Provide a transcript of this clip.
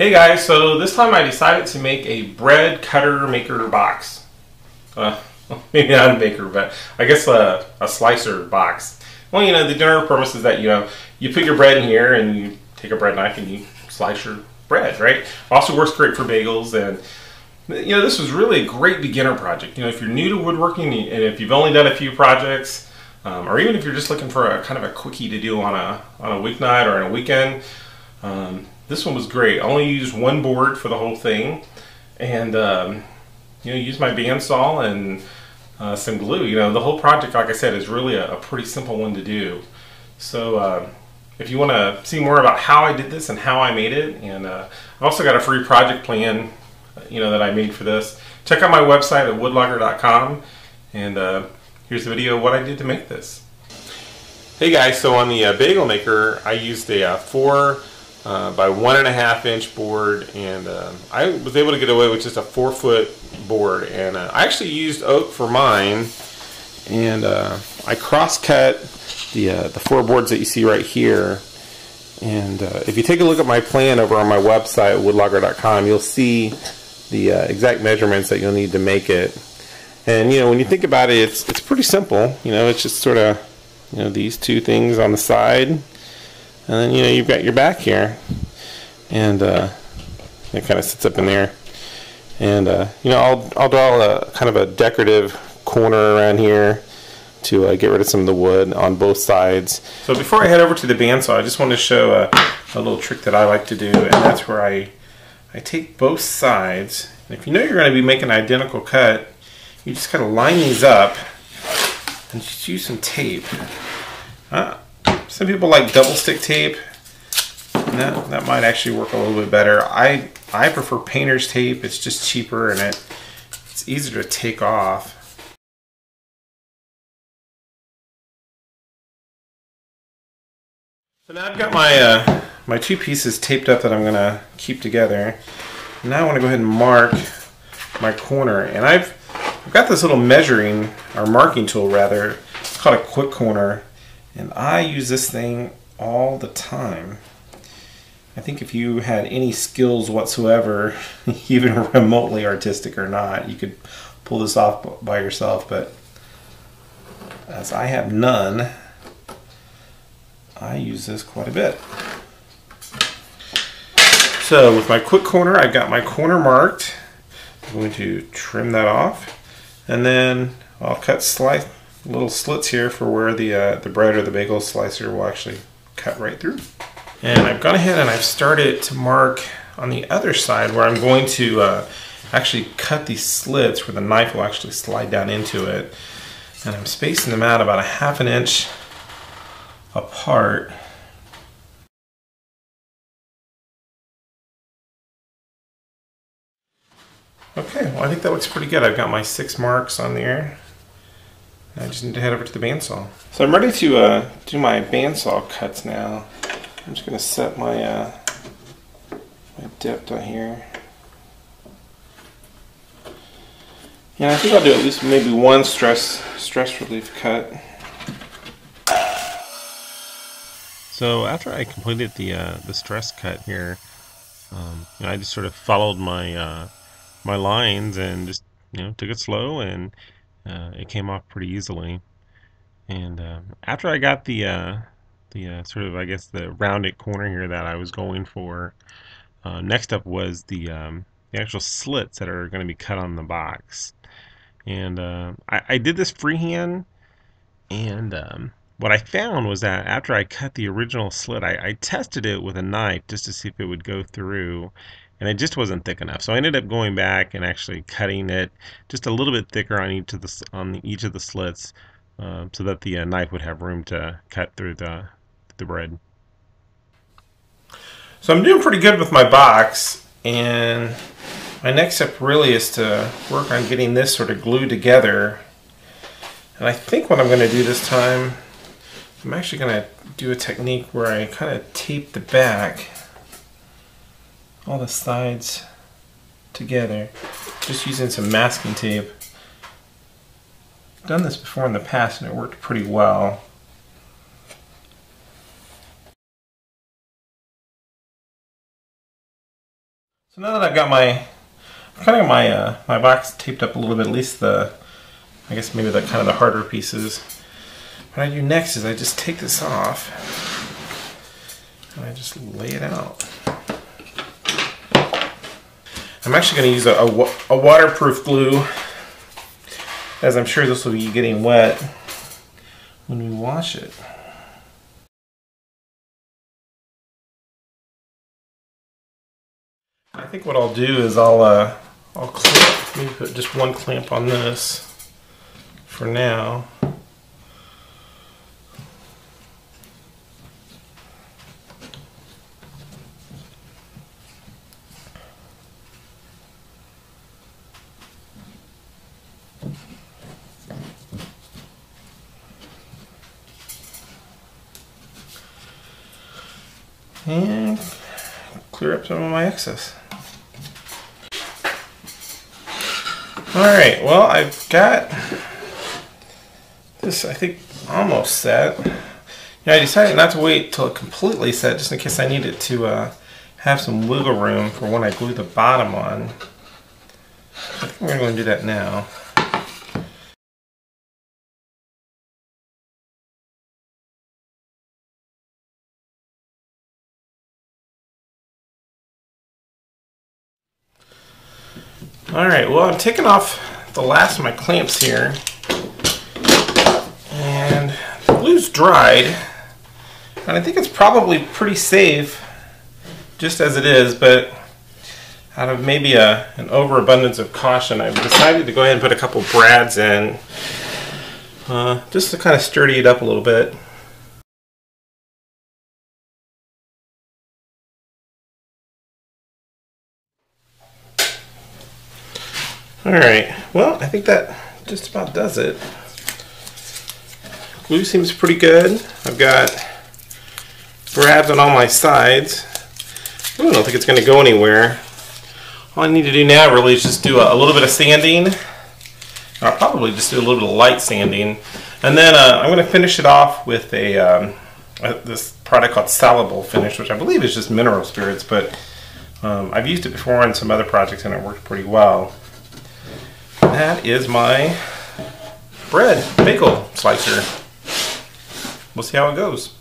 Hey guys, so this time I decided to make a bread cutter maker box. Maybe not a maker, but I guess a slicer box. Well, you know, the general purpose is that, you know, you put your bread in here and you take a bread knife and you slice your bread, right? Also works great for bagels, and, you know, this was really a great beginner project. You know, if you're new to woodworking and if you've only done a few projects, or even if you're just looking for a kind of a quickie to do on a weeknight or on a weekend, this one was great. I only used one board for the whole thing, and you know, used my bandsaw and some glue. You know, the whole project, like I said, is really a pretty simple one to do. So if you want to see more about how I did this and how I made it, and I've also got a free project plan, you know, that I made for this. Check out my website at woodlogger.com, and here's the video of what I did to make this. Hey guys, so on the bagel maker, I used a 4 by 1.5 inch board, and I was able to get away with just a 4-foot board, and I actually used oak for mine, and I cross cut the 4 boards that you see right here. And if you take a look at my plan over on my website woodlogger.com, you'll see the exact measurements that you'll need to make it. And you know, when you think about it, it's pretty simple. You know, it's just sort of, you know, these two things on the side. And then, you know, you've got your back here, and it kind of sits up in there. And you know, I'll draw a kind of a decorative corner around here to get rid of some of the wood on both sides. So before I head over to the bandsaw, I just want to show a little trick that I like to do, and that's where I take both sides. And if you know you're going to be making an identical cut, you just kind of line these up and just use some tape. Some people like double stick tape, and that might actually work a little bit better. I prefer painter's tape. It's just cheaper, and it's easier to take off. So now I've got my two pieces taped up that I'm gonna keep together. Now I want to go ahead and mark my corner, and I've got this little marking tool rather. It's called a quick corner. And I use this thing all the time. I think if you had any skills whatsoever, even remotely artistic or not, you could pull this off by yourself. But as I have none, I use this quite a bit. So with my quick corner, I've got my corner marked. I'm going to trim that off, and then I'll cut slice little slits here for where the bread or the bagel slicer will actually cut right through. And I've gone ahead and I've started to mark on the other side where I'm going to actually cut these slits where the knife will actually slide down into it. And I'm spacing them out about 1/2 inch apart. Okay, well I think that looks pretty good. I've got my 6 marks on there. I just need to head over to the bandsaw. So I'm ready to do my bandsaw cuts now. I'm just going to set my my depth on here. Yeah, I think I'll do at least maybe one stress relief cut. So after I completed the stress cut here, you know, I just sort of followed my my lines and just, you know, took it slow, and it came off pretty easily. And after I got the sort of, I guess, the rounded corner here that I was going for, next up was the actual slits that are going to be cut on the box. And I did this freehand, and what I found was that after I cut the original slit, I tested it with a knife just to see if it would go through, and it just wasn't thick enough. So I ended up going back and actually cutting it just a little bit thicker on each of the slits, so that the knife would have room to cut through the bread. So I'm doing pretty good with my box, and my next step really is to work on getting this sort of glued together. And I think what I'm going to do this time, I'm actually going to do a technique where I kind of tape the back, all the sides together, just using some masking tape. I've done this before in the past, and it worked pretty well. So now that I've got my, my box taped up a little bit, at least the, I guess maybe the kind of the harder pieces, what I do next is I just take this off and I just lay it out. I'm actually going to use a waterproof glue, as I'm sure this will be getting wet when we wash it. I think what I'll do is I'll clamp, maybe put just one clamp on this for now. And clear up some of my excess. Alright, well, I've got this, I think, almost set. You know, I decided not to wait till it completely set, just in case I needed to have some wiggle room for when I glue the bottom on. I think we're going to do that now. Alright, well, I'm taking off the last of my clamps here, and the glue's dried, and I think it's probably pretty safe just as it is, but out of maybe an overabundance of caution, I've decided to go ahead and put a couple brads in, just to kind of sturdy it up a little bit. Alright, well, I think that just about does it. Glue seems pretty good. I've got brads on all my sides. I don't think it's going to go anywhere. All I need to do now really is just do a little bit of sanding. I'll probably just do a little bit of light sanding. And then I'm going to finish it off with a this product called Salable Finish, which I believe is just mineral spirits, but I've used it before on some other projects and it worked pretty well. That is my bread bagel slicer. We'll see how it goes.